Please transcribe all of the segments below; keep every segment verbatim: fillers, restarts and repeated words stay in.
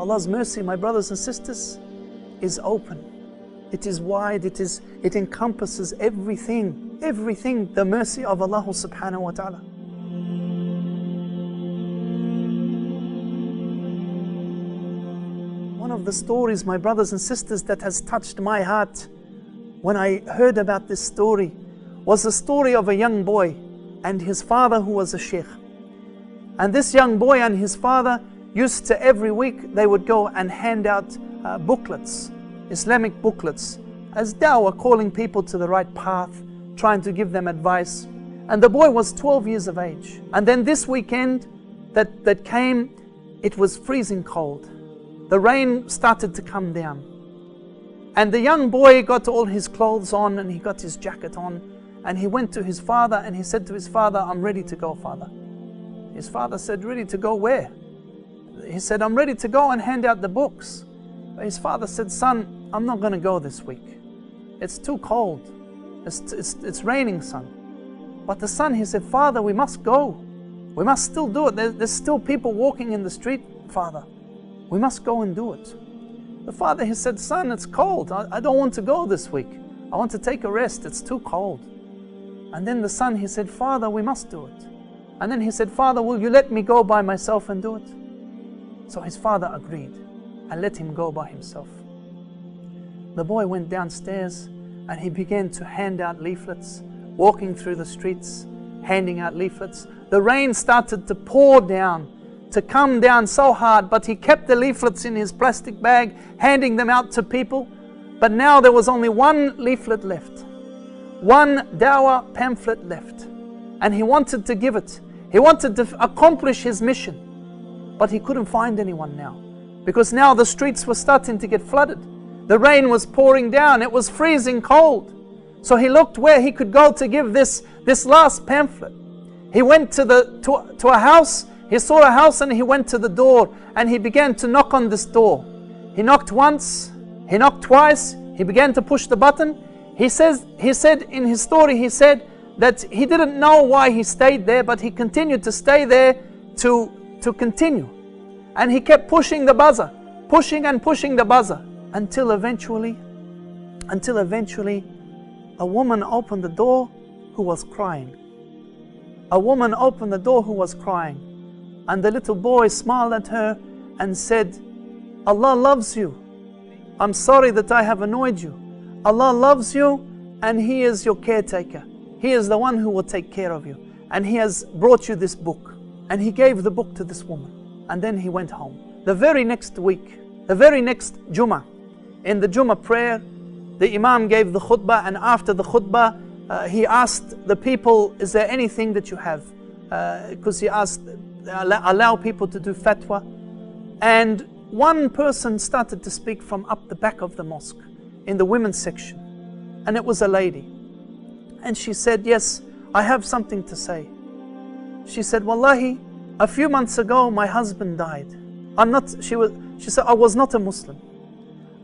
Allah's mercy, my brothers and sisters, is open. It is wide, it is, it encompasses everything, everything, the mercy of Allah subhanahu wa ta'ala. One of the stories, my brothers and sisters, that has touched my heart when I heard about this story was the story of a young boy and his father who was a sheikh. And this young boy and his father used to, every week they would go and hand out uh, booklets, Islamic booklets, as dawah, calling people to the right path, trying to give them advice. And the boy was twelve years of age. And then this weekend that, that came, it was freezing cold. The rain started to come down. And the young boy got all his clothes on and he got his jacket on. And he went to his father and he said to his father, "I'm ready to go, father." His father said, "Ready to go where?" He said, "I'm ready to go and hand out the books." But his father said, "Son, I'm not going to go this week. It's too cold. It's, it's, it's raining, son." But the son, he said, "Father, we must go. We must still do it. There, there's still people walking in the street, father. We must go and do it." The father, he said, "Son, it's cold. I, I don't want to go this week. I want to take a rest. It's too cold." And then the son, he said, "Father, we must do it." And then he said, "Father, will you let me go by myself and do it?" So his father agreed and let him go by himself. The boy went downstairs and he began to hand out leaflets, walking through the streets, handing out leaflets. The rain started to pour down, to come down so hard, but he kept the leaflets in his plastic bag, handing them out to people. But now there was only one leaflet left. One dawah pamphlet left, and he wanted to give it. He wanted to accomplish his mission, but he couldn't find anyone now, because now the streets were starting to get flooded. The rain was pouring down. It was freezing cold. So he looked where he could go to give this, this last pamphlet. He went to, the, to, to a house. He saw a house and he went to the door and he began to knock on this door. He knocked once, he knocked twice, he began to push the button. He says, he said in his story, he said that he didn't know why he stayed there, but he continued to stay there to, to continue. And he kept pushing the buzzer, pushing and pushing the buzzer until eventually, until eventually a woman opened the door who was crying. A woman opened the door who was crying. And the little boy smiled at her and said, "Allah loves you. I'm sorry that I have annoyed you. Allah loves you and He is your caretaker. He is the one who will take care of you. And He has brought you this book." And he gave the book to this woman. And then he went home. The very next week, the very next Jummah, in the Jummah prayer, the Imam gave the khutbah. And after the khutbah, uh, he asked the people, "Is there anything that you have?" Because uh, he asked, allow, allow people to do fatwa. And one person started to speak from up the back of the mosque, in the women's section, and it was a lady. And she said, "Yes, I have something to say." She said, "Wallahi, a few months ago my husband died. I'm not," she was, she said, "I was not a Muslim.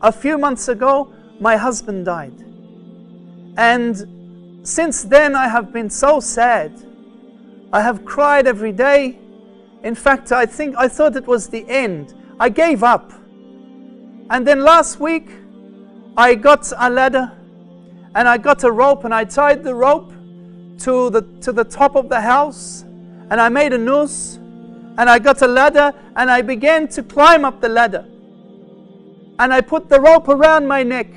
A few months ago my husband died, and since then I have been so sad. I have cried every day. In fact, I think I thought it was the end. I gave up. And then last week I got a ladder and I got a rope and I tied the rope to the, to the top of the house and I made a noose and I got a ladder and I began to climb up the ladder and I put the rope around my neck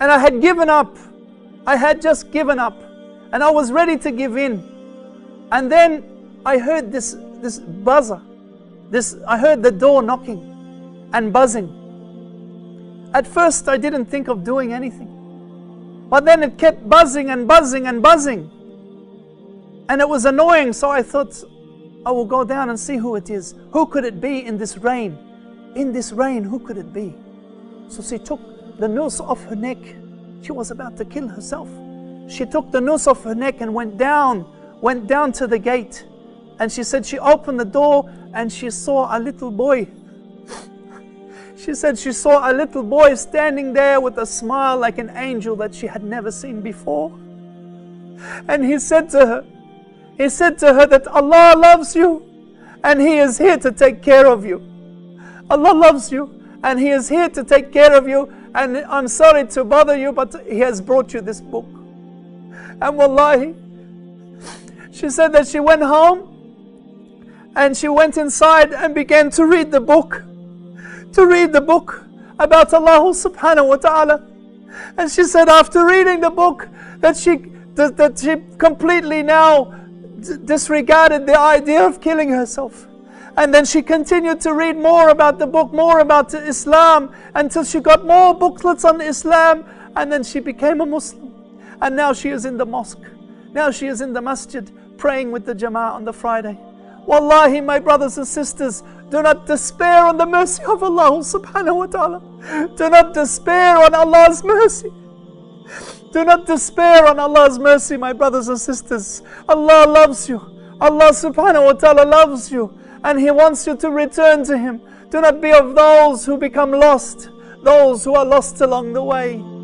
and I had given up. I had just given up and I was ready to give in. And then I heard this, this buzzer, this, I heard the door knocking and buzzing. At first, I didn't think of doing anything. But then it kept buzzing and buzzing and buzzing. And it was annoying, so I thought, I will go down and see who it is. Who could it be in this rain? In this rain, who could it be? So she took the noose off her neck. She was about to kill herself. She took the noose off her neck and went down, went down to the gate. And she said she opened the door and she saw a little boy. She said she saw a little boy standing there with a smile like an angel that she had never seen before. And he said to her, he said to her that Allah loves you and He is here to take care of you. Allah loves you and He is here to take care of you, and I'm sorry to bother you, but He has brought you this book. And wallahi, she said that she went home and she went inside and began to read the book, to read the book about Allah subhanahu wa ta'ala. And she said after reading the book that she, that, that she completely now disregarded the idea of killing herself. And then she continued to read more about the book, more about Islam, until she got more booklets on Islam, and then she became a Muslim. And now she is in the mosque. Now she is in the masjid praying with the Jama'ah on the Friday. Wallahi, my brothers and sisters, do not despair on the mercy of Allah subhanahu wa ta'ala. Do not despair on Allah's mercy. Do not despair on Allah's mercy, my brothers and sisters. Allah loves you. Allah subhanahu wa ta'ala loves you, and He wants you to return to Him. Do not be of those who become lost, those who are lost along the way.